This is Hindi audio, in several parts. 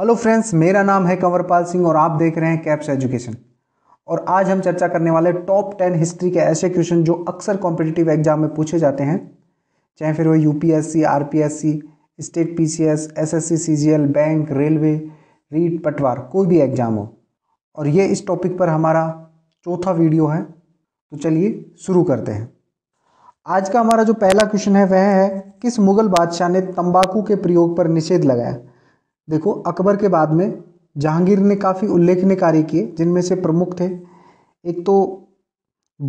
हेलो फ्रेंड्स, मेरा नाम है कंवर पाल सिंह और आप देख रहे हैं कैप्स एजुकेशन। और आज हम चर्चा करने वाले टॉप 10 हिस्ट्री के ऐसे क्वेश्चन जो अक्सर कॉम्पिटिटिव एग्जाम में पूछे जाते हैं, चाहे फिर वो UPSC, RPSC, state PCS, SSC, CGL, bank, railway, REET, पटवार, कोई भी एग्जाम हो। और ये इस टॉपिक पर हमारा चौथा वीडियो है, तो चलिए शुरू करते हैं। आज का हमारा जो पहला क्वेश्चन है वह है, किस मुग़ल बादशाह ने तंबाकू के प्रयोग पर निषेध लगाया? देखो, अकबर के बाद में जहांगीर ने काफ़ी उल्लेखनीय कार्य किए, जिनमें से प्रमुख थे, एक तो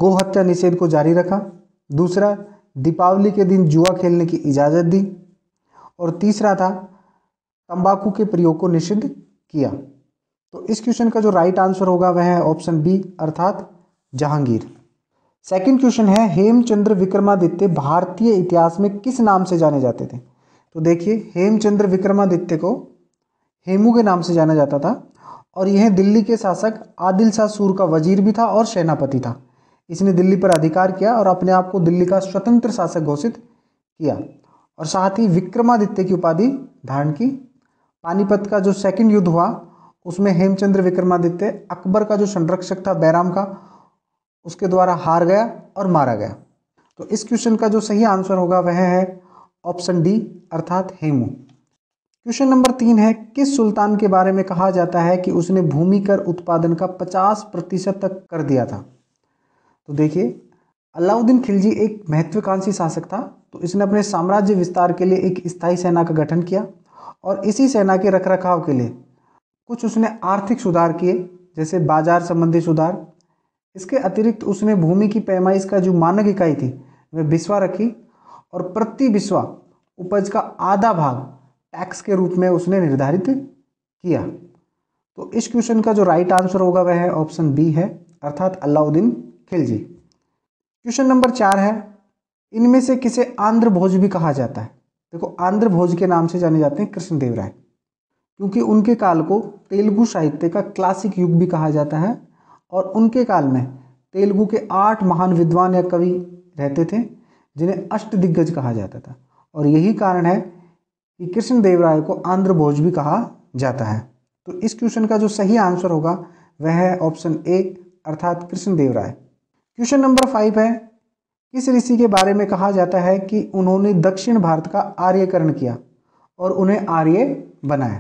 गोहत्या निषेध को जारी रखा, दूसरा दीपावली के दिन जुआ खेलने की इजाज़त दी, और तीसरा था तंबाकू के प्रयोग को निषिद्ध किया। तो इस क्वेश्चन का जो राइट आंसर होगा वह है ऑप्शन बी, अर्थात जहांगीर। सेकंड क्वेश्चन है, हेमचंद्र विक्रमादित्य भारतीय इतिहास में किस नाम से जाने जाते थे? तो देखिए, हेमचंद्र विक्रमादित्य को हेमू के नाम से जाना जाता था और यह दिल्ली के शासक आदिल शाह सूर का वजीर भी था और सेनापति था। इसने दिल्ली पर अधिकार किया और अपने आप को दिल्ली का स्वतंत्र शासक घोषित किया और साथ ही विक्रमादित्य की उपाधि धारण की। पानीपत का जो सेकंड युद्ध हुआ उसमें हेमचंद्र विक्रमादित्य अकबर का जो संरक्षक था बैराम का, उसके द्वारा हार गया और मारा गया। तो इस क्वेश्चन का जो सही आंसर होगा वह है ऑप्शन डी, अर्थात हेमू। क्वेश्चन नंबर 3 है, किस सुल्तान के बारे में कहा जाता है कि उसने भूमि कर उत्पादन का 50% तक कर दिया था? तो देखिए, अलाउद्दीन खिलजी एक महत्वाकांक्षी शासक था, तो इसने अपने साम्राज्य विस्तार के लिए एक स्थायी सेना का गठन किया और इसी सेना के रखरखाव के लिए कुछ उसने आर्थिक सुधार किए, जैसे बाजार संबंधी सुधार। इसके अतिरिक्त उसने भूमि की पैमाइश का जो मानक इकाई थी वह बिस्वा रखी और प्रति बिस्वा उपज का आधा भाग टैक्स के रूप में उसने निर्धारित किया। तो इस क्वेश्चन का जो राइट आंसर होगा वह है ऑप्शन बी है, अर्थात अलाउद्दीन खिलजी। क्वेश्चन नंबर 4 है, इनमें से किसे आंध्र भोज भी कहा जाता है? देखो, आंध्र भोज के नाम से जाने जाते हैं कृष्णदेव राय, क्योंकि उनके काल को तेलुगु साहित्य का क्लासिक युग भी कहा जाता है और उनके काल में तेलुगु के 8 महान विद्वान या कवि रहते थे जिन्हें अष्टदिग्गज कहा जाता था, और यही कारण है कि कृष्णदेव राय को आंध्र भोज भी कहा जाता है। तो इस क्वेश्चन का जो सही आंसर होगा वह है ऑप्शन ए, अर्थात कृष्णदेव राय। क्वेश्चन नंबर 5 है, किस ऋषि के बारे में कहा जाता है कि उन्होंने दक्षिण भारत का आर्यकरण किया और उन्हें आर्य बनाया?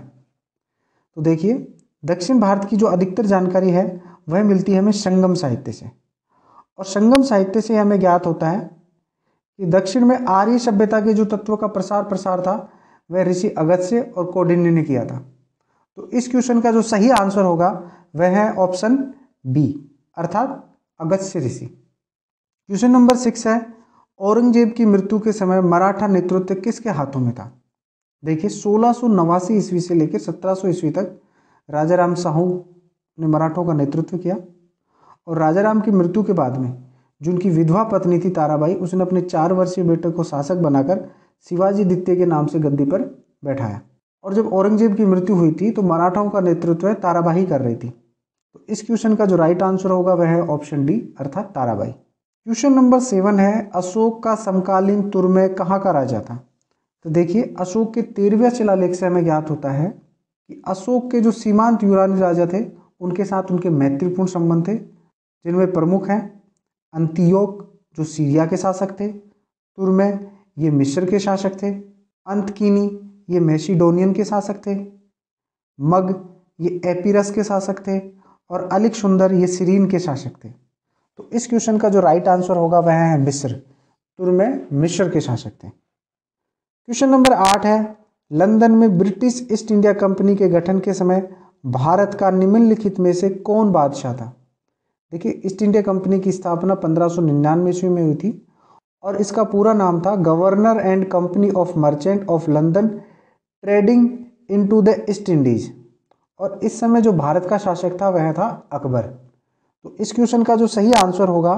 तो देखिए, दक्षिण भारत की जो अधिकतर जानकारी है वह मिलती है हमें संगम साहित्य से, और संगम साहित्य से हमें ज्ञात होता है कि दक्षिण में आर्य सभ्यता के जो तत्वों का प्रसार था वह ऋषि अगस्त्य और कौंडिन्य ने किया था। तो इस क्वेश्चन का जो सही आंसर होगा वह है ऑप्शन बी, अर्थात अगस्त्य ऋषि। क्वेश्चन नंबर 6 है, औरंगजेब की मृत्यु के समय मराठा नेतृत्व किसके हाथों में था? देखिए, 1689 ईस्वी से लेकर 1700 ईस्वी तक राजाराम साहू ने मराठों का नेतृत्व किया, और राजाराम की मृत्यु के बाद में जिनकी विधवा पत्नी थी ताराबाई, उसने अपने 4 वर्षीय बेटे को शासक बनाकर शिवाजी द्वितीय के नाम से गद्दी पर बैठाया। और जब औरंगजेब की मृत्यु हुई थी तो मराठाओं का नेतृत्व ताराबाई कर रही थी। तो इस क्वेश्चन का जो राइट आंसर होगा वह है ऑप्शन डी, अर्थात ताराबाई। क्वेश्चन नंबर 7 है, अशोक का समकालीन तुरमे कहाँ का राजा था? तो देखिए, अशोक के 13वें शिलालेख से हमें ज्ञात होता है कि अशोक के जो सीमांत यूरानी राजा थे उनके साथ उनके मैत्रीपूर्ण संबंध थे, जिनमें प्रमुख हैं अंतियोग जो सीरिया के शासक थे, तुरमे ये मिस्र के शासक थे, अंतकिनी ये मैसिडोनियन के शासक थे, मग ये एपिरस के शासक थे, और अलिक सुंदर ये सिरीन के शासक थे। तो इस क्वेश्चन का जो राइट आंसर होगा वह है मिस्र, तुरमे मिस्र के शासक थे। क्वेश्चन नंबर 8 है, लंदन में ब्रिटिश ईस्ट इंडिया कंपनी के गठन के समय भारत का निम्नलिखित में से कौन बादशाह था? देखिए, ईस्ट इंडिया कंपनी की स्थापना 1599 ईस्वी में हुई थी और इसका पूरा नाम था governor and company of merchant of London trading into the East Indies, और इस समय जो भारत का शासक था वह था अकबर। तो इस क्वेश्चन का जो सही आंसर होगा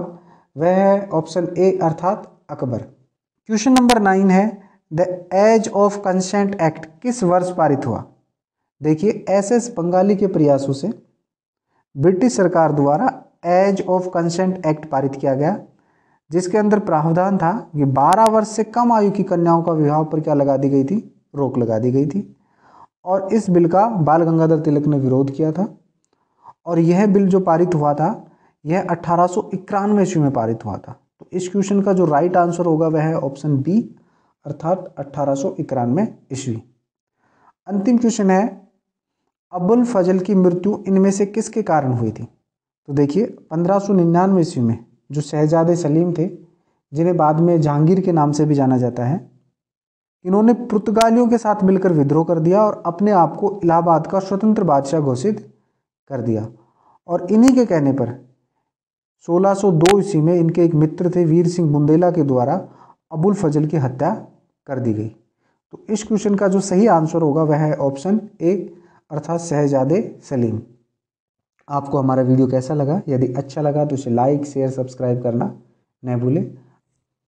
वह है ऑप्शन ए, अर्थात अकबर। क्वेश्चन नंबर 9 है, the age of consent act किस वर्ष पारित हुआ? देखिए, एस.एस. बंगाली के प्रयासों से ब्रिटिश सरकार द्वारा एज ऑफ कंसेंट एक्ट पारित किया गया, जिसके अंदर प्रावधान था कि 12 वर्ष से कम आयु की कन्याओं का विवाह पर क्या लगा दी गई थी, रोक लगा दी गई थी, और इस बिल का बाल गंगाधर तिलक ने विरोध किया था। और यह बिल जो पारित हुआ था यह 1891 ईस्वी में पारित हुआ था। तो इस क्वेश्चन का जो राइट आंसर होगा वह है ऑप्शन बी अर्थात 1891 ईस्वी। अंतिम क्वेश्चन है अबुल फजल की मृत्यु इनमें से किसके कारण हुई थी। तो देखिए 1599 ईस्वी में जो शहजादे सलीम थे जिन्हें बाद में जहांगीर के नाम से भी जाना जाता है, इन्होंने पुर्तगालियों के साथ मिलकर विद्रोह कर दिया और अपने आप को इलाहाबाद का स्वतंत्र बादशाह घोषित कर दिया। और इन्हीं के कहने पर 1602 ईस्वी में इनके एक मित्र थे वीर सिंह बुंदेला के द्वारा अबुल फजल की हत्या कर दी गई। तो इस क्वेश्चन का जो सही आंसर होगा वह है ऑप्शन ए अर्थात शहजादे सलीम। आपको हमारा वीडियो कैसा लगा? यदि अच्छा लगा तो इसे लाइक शेयर सब्सक्राइब करना न भूलें।